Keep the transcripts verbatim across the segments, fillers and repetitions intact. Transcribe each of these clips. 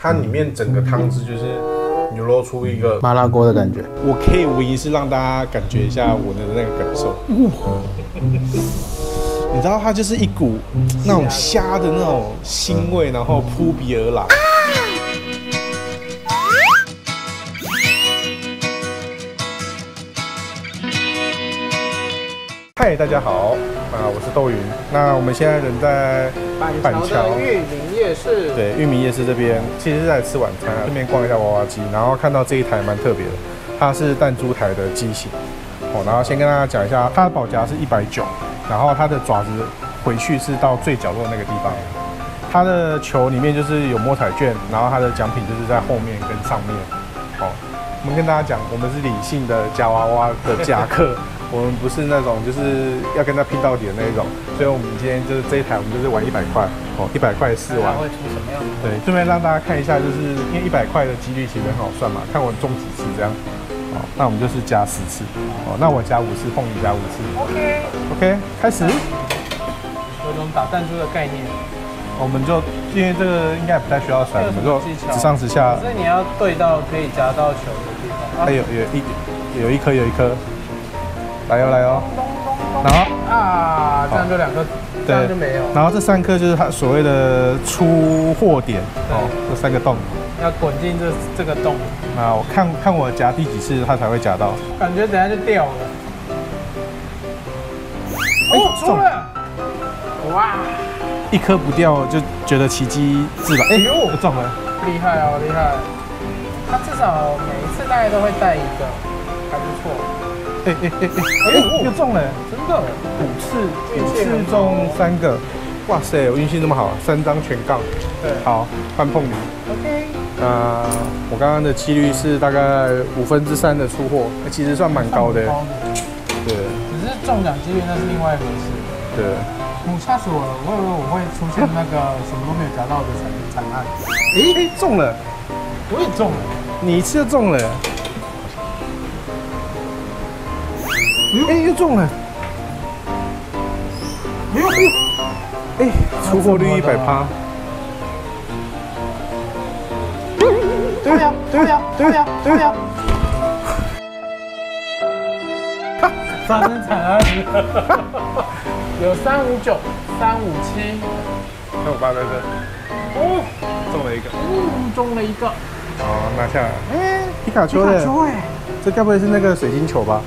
它里面整个汤汁就是流露出一个麻辣锅的感觉。我可以无疑是让大家感觉一下我的那个感受。你知道它就是一股那种虾的那种腥味，然后扑鼻而来。嗨，大家好，啊，我是豆云。那我们现在人在板桥的裕民夜市，对，裕民夜市这边，其实是在吃晚餐，顺便逛一下娃娃机，然后看到这一台蛮特别的，它是弹珠台的机型。哦，然后先跟大家讲一下，它的保夹是一百九十，然后它的爪子回去是到最角落那个地方。它的球里面就是有摸彩券，然后它的奖品就是在后面跟上面。哦，我们跟大家讲，我们是理性的夹娃娃的夹客。我们不是那种就是要跟他拼到底的那一种，所以我们今天就是这一台，我们就是玩一百块哦，一百块试玩会出什么样子？对，顺便让大家看一下，就是因为一百块的几率其实很好算嘛，看我中几次这样。哦，那我们就是加十次，哦，那我加五次，凤梨加五次。OK OK， 开始。有种打弹珠的概念。我们就因为这个应该不太需要甩，我们就直上直下。可是你要对到可以夹到球的地方。它有有一有一颗有一颗。来哦来哦，然后啊，这样就两颗，这样就没有。然后这三颗就是它所谓的出货点哦，这三个洞要滚进这这个洞。那我看看我夹第几次它才会夹到，感觉等下就掉了。哦，中了！哇，一颗不掉就觉得奇迹自然。哎呦，中了！厉害哦，厉害！它至少每一次大概都会带一个，还不错。哎哎哎哎！又中了，真的，五次，五次中三个，哇塞，我运气那么好，三张全杠。对，好，换碰你。OK。那我刚刚的几率是大概五分之三的出货，其实算蛮高的。对。只是中奖几率那是另外一回事。对。我吓死我了，我以为我会出现那个什么都没有夹到的惨惨案。哎，中了，我也中了，你一次就中了。哎，又中了！哎，出货率一百趴。对呀，对呀，对呀，对呀！发生惨案，有三五九、三五七、三五八等等。哦，中了一个。哦，中了一个。哦，拿下来。哎，皮卡丘嘞！这该不会是那个水晶球吧？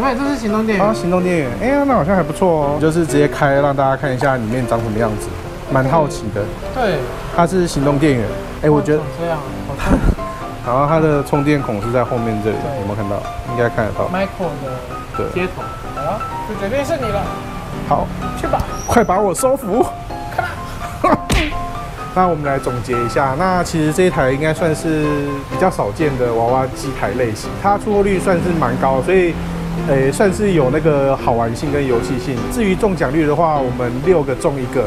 对，这是行动电源。啊，行动电源，哎呀，那好像还不错哦。就是直接开，让大家看一下里面长什么样子，蛮好奇的。对，它是行动电源。哎，我觉得这样。然后它的充电孔是在后面这里，有没有看到？应该看得到。Michael 的接头。好了，就决定是你了。好，去吧，快把我收服。那我们来总结一下，那其实这一台应该算是比较少见的娃娃机台类型，它出货率算是蛮高，所以。诶，算是有那个好玩性跟游戏性。至于中奖率的话，我们六个中一个，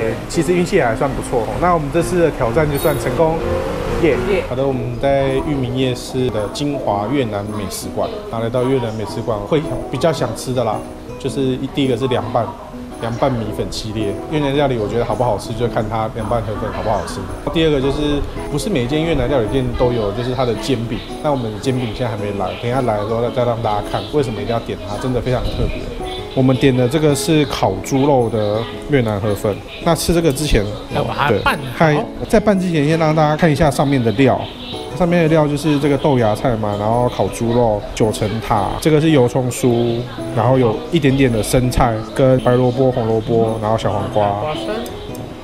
诶，其实运气也还算不错。那我们这次的挑战就算成功，耶！好的，我们在裕民夜市的金华越南美食馆，拿来到越南美食馆会比较想吃的啦，就是第一个是凉拌，凉拌米粉系列。越南料理我觉得好不好吃，就看它凉拌河粉好不好吃。第二个就是不是每一间越南料理店都有，就是它的煎饼。那我们的煎饼现在还没来，等一下来的时候再让大家看为什么一定要点它，真的非常特别。我们点的这个是烤猪肉的越南河粉。那吃这个之前要把它拌好，在拌之前先让大家看一下上面的料。上面的料就是这个豆芽菜嘛，然后烤猪肉、九层塔，这个是油葱酥，然后有一点点的生菜跟白萝卜、红萝卜，然后小黄瓜。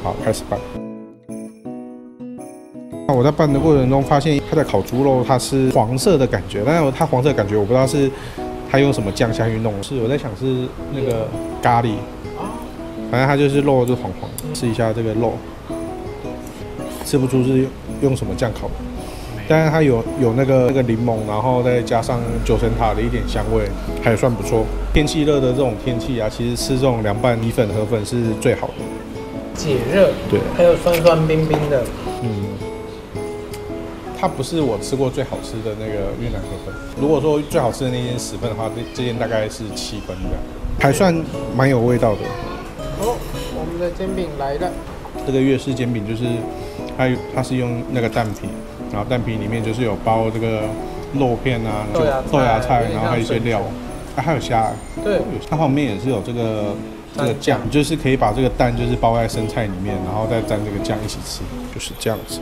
好，开始拌。那我在拌的过程中发现它的烤猪肉它是黄色的感觉，但是它黄色的感觉我不知道是它用什么酱下去弄，是我在想是那个咖喱，反正它就是肉就黄黄。试一下这个肉，吃不出是用什么酱烤的。但是它有有那个那个柠檬，然后再加上九层塔的一点香味，还算不错。天气热的这种天气啊，其实吃这种凉拌米粉河粉是最好的，解热。对，还有酸酸冰冰的。嗯，它不是我吃过最好吃的那个越南河粉。如果说最好吃的那间十分的话，这这间大概是七分的，还算蛮有味道的。哦，我们的煎饼来了。这个越式煎饼就是。它它是用那个蛋皮，然后蛋皮里面就是有包这个肉片啊，就豆芽菜，然后还有一些料，啊还有虾，对，它旁边也是有这个这个酱，就是可以把这个蛋就是包在生菜里面，然后再沾这个酱一起吃，就是这样子。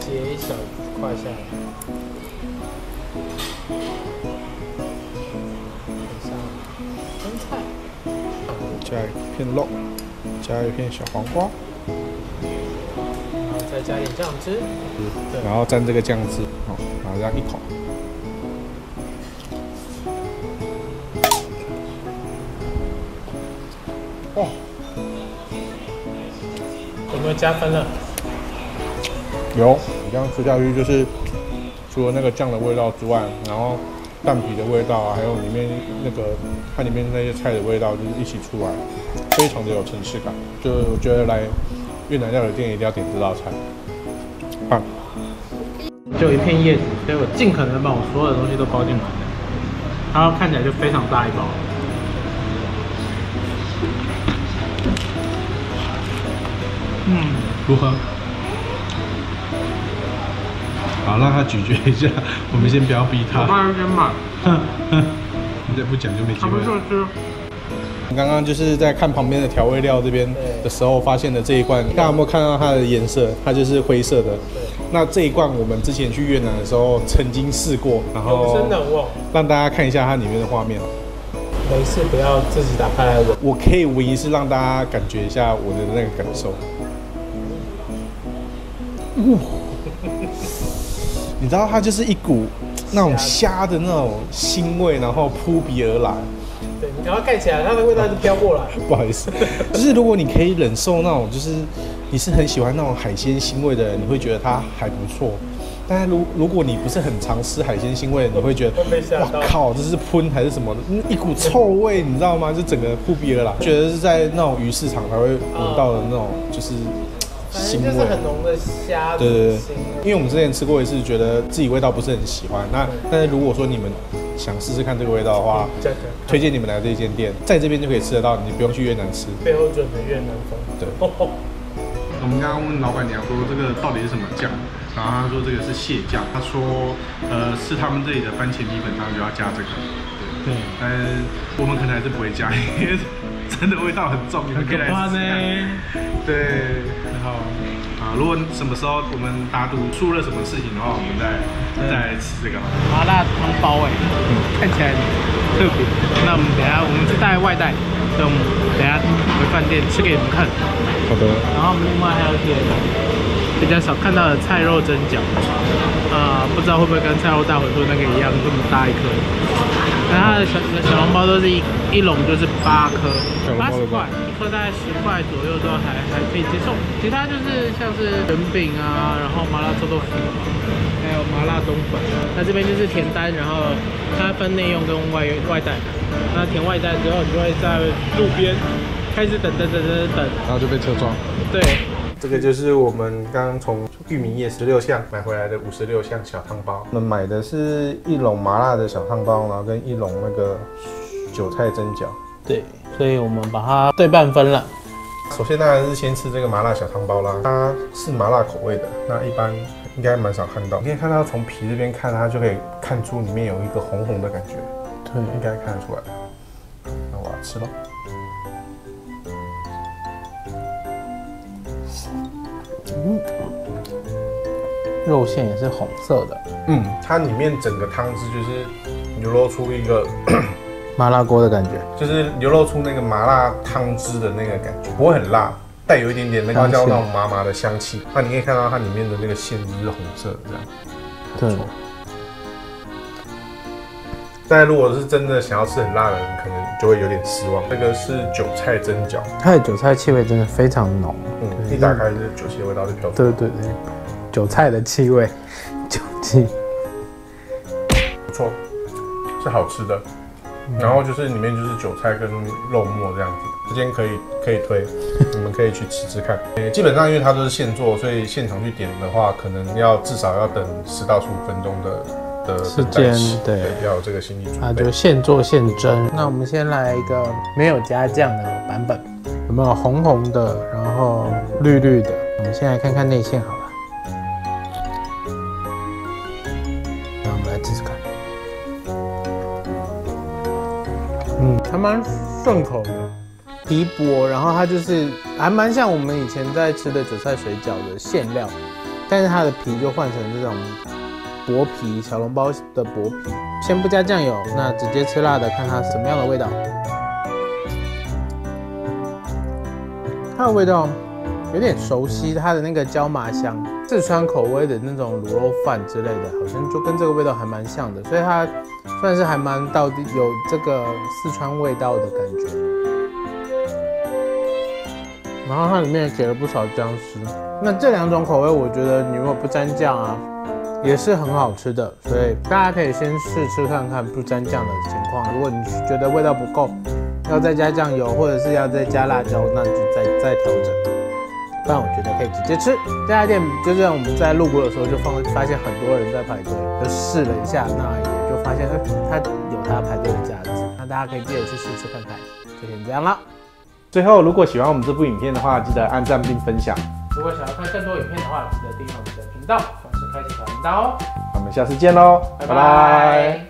切一小块下来。 加一片肉，加一片小黄瓜，然后再加点酱汁，嗯，然后蘸这个酱汁，好，然后这样一口，哇，有没有加分了？有，你这样吃下去就是除了那个酱的味道之外，然后。 蛋皮的味道啊，还有里面那个它里面那些菜的味道，就是一起出来，非常的有层次感。就我觉得来越南料理店一定要点这道菜，棒！就一片叶子，所以我尽可能把我所有的东西都包进来，然后看起来就非常大一包。嗯，如何？好，让他咀嚼一下。我们先不要逼他。我怕有点满。你再不讲就没机会了。我刚刚就是在看旁边的调味料这边的时候，发现了这一罐。大家有没有看到它的颜色？它就是灰色的。那这一罐我们之前去越南的时候曾经试过，然后让大家看一下它里面的画面。没事，不要自己打开来闻。我可以闻一次，让大家感觉一下我的那个感受。嗯 你知道它就是一股那种虾的那种腥味，然后扑鼻而来。对，你赶快盖起来，它的味道就飘过来。不好意思，就是如果你可以忍受那种，就是你是很喜欢那种海鲜腥味的人，你会觉得它还不错。但是如如果你不是很常吃海鲜腥味，你会觉得哇靠，这是喷还是什么的，一股臭味，你知道吗？就整个扑鼻而来，觉得是在那种鱼市场才会闻到的那种，就是。 腥味很浓的虾，对对对，因为我们之前吃过一次，觉得自己味道不是很喜欢。那但是如果说你们想试试看这个味道的话，推荐你们来这间店，在这边就可以吃得到，你不用去越南吃。背后准的越南风。对。我们刚刚问老板娘说这个到底是什么酱，然后她说这个是蟹酱，她说呃是他们这里的番茄米粉汤就要加这个。对。但我们可能还是不会加，因为真的味道很重，你们可以来吃。对。 啊，如果什么时候我们打赌出了什么事情的话，我们再再来吃这个麻辣汤包哎，看起来特别。那我们等下我们是带外带，所以我们等下回饭店吃给你们看。好的。然后我们另外还有点比较少看到的菜肉蒸饺，啊、呃，不知道会不会跟菜肉大回锅那个一样这么大一颗。然后它的小小笼包都是一一笼就是八颗，八十块。 喝大概十块左右都还还可以接受，其他就是像是卷饼啊，然后麻辣臭豆腐，还有麻辣冬粉。那这边就是填单，然后它分内用跟外外带。那填外带之后，你就会在路边开始等等等等等，然后就被车撞。对，这个就是我们刚刚从裕民夜十六巷买回来的五十六巷小汤包。我们买的是一笼麻辣的小汤包，然后跟一笼那个韭菜蒸饺。对。 所以我们把它对半分了。首先当然是先吃这个麻辣小汤包啦，它是麻辣口味的，那一般应该蛮少看到。你可以看到从皮这边看，它就可以看出里面有一个红红的感觉，对，应该看得出来。那我要吃了。嗯，肉馅也是红色的。嗯，它里面整个汤汁就是流露出一个。麻辣锅的感觉，就是流露出那个麻辣汤汁的那个感觉，不会很辣，带有一点点那个叫那种麻麻的香气。那你可以看到它里面的那个馅汁是红色的，这样。对。但如果是真的想要吃很辣的人，可能就会有点失望。这个是韭菜蒸饺，它的韭菜气味真的非常浓，嗯，一打开就是韭菜味道就飘出来。对对对，韭菜的气味，韭菜，不错，是好吃的。 然后就是里面就是韭菜跟肉末这样子，这间可以可以推，你们可以去吃吃看。呃，基本上因为它都是现做，所以现场去点的话，可能要至少要等十到十五分钟的的时间，对，要有这个心理准备。啊，就现做现蒸。那我们先来一个没有加酱的版本，有没有红红的，然后绿绿的？我们先来看看内馅好了。那我们来试试看。嗯，还蛮顺口的，皮薄，然后它就是还蛮像我们以前在吃的韭菜水饺的馅料，但是它的皮就换成这种薄皮，小笼包的薄皮。先不加酱油，那直接吃辣的，看它什么样的味道。 它的味道有点熟悉，它的那个椒麻香，四川口味的那种卤肉饭之类的，好像就跟这个味道还蛮像的，所以它算是还蛮到底有这个四川味道的感觉。然后它里面给了不少姜丝，那这两种口味我觉得你如果不沾酱啊，也是很好吃的，所以大家可以先试吃看看不沾酱的情况，如果你觉得味道不够。 要再加酱油，或者是要再加辣椒，那就再再调整。不然我觉得可以直接吃。这家店就像我们在路过的时候就放，发现很多人在排队，就试了一下，那也就发现它有它排队的价值。那大家可以记得去试吃看看。就先这样了。最后，如果喜欢我们这部影片的话，记得按赞并分享。如果想要看更多影片的话，记得订阅我们的频道，同时开启小铃铛哦。我们下次见喽，拜拜。